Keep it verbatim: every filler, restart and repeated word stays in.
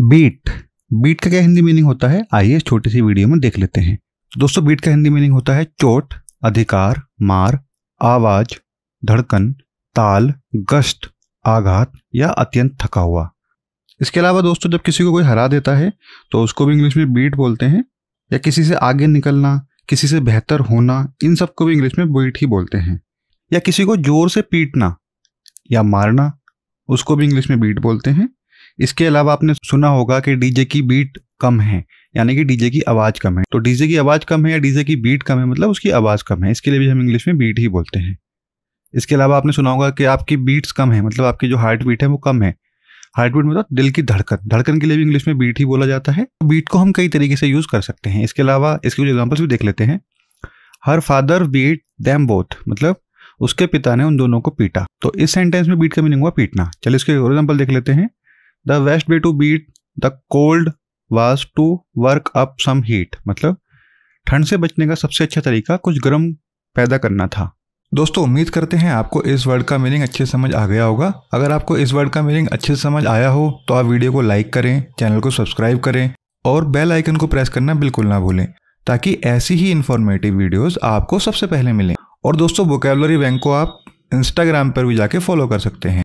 Beat, beat का क्या Hindi meaning होता है आइए छोटी सी वीडियो में देख लेते हैं। दोस्तों बीट का हिंदी मीनिंग होता है चोट, अधिकार, मार, आवाज, धड़कन, ताल, गश्त, आघात या अत्यंत थका हुआ। इसके अलावा दोस्तों जब किसी को कोई हरा देता है तो उसको भी इंग्लिश में बीट बोलते हैं, या किसी से आगे निकलना, किसी से बेहतर होना, इन सब को भी इंग्लिश में बीट ही बोलते हैं। या किसी को जोर से पीटना या मारना, उसको भी इंग्लिश में बीट बोलते हैं। इसके अलावा आपने सुना होगा कि डीजे की बीट कम है, यानी कि डीजे की आवाज़ कम है। तो डीजे की आवाज़ कम है या डीजे की बीट कम है मतलब उसकी आवाज़ कम है, इसके लिए भी हम इंग्लिश में बीट ही बोलते हैं। इसके अलावा आपने सुना होगा कि आपकी बीट्स कम है मतलब आपकी जो हार्ट बीट है वो कम है। हार्ट बीट मतलब दिल की धड़कन, धड़कन के लिए भी इंग्लिश में बीट ही बोला जाता है। बीट को हम कई तरीके से यूज़ कर सकते हैं। इसके अलावा इसके कुछ एग्जाम्पल्स भी देख लेते हैं। Her father beat them both मतलब उसके पिता ने उन दोनों को पीटा। तो इस सेंटेंस में बीट का मीनिंग हुआ पीटना। चलिए इसके और एग्जाम्पल देख लेते हैं। The best way to beat the cold was to work up some heat मतलब ठंड से बचने का सबसे अच्छा तरीका कुछ गर्म पैदा करना था। दोस्तों उम्मीद करते हैं आपको इस वर्ड का मीनिंग अच्छे समझ आ गया होगा। अगर आपको इस वर्ड का मीनिंग अच्छे समझ आया हो तो आप वीडियो को लाइक करें, चैनल को सब्सक्राइब करें और बेल आइकन को प्रेस करना बिल्कुल ना भूलें, ताकि ऐसी ही इन्फॉर्मेटिव वीडियोज़ आपको सबसे पहले मिलें। और दोस्तों वोकैबुलरी बैंक को आप इंस्टाग्राम पर भी जाके फॉलो कर सकते हैं।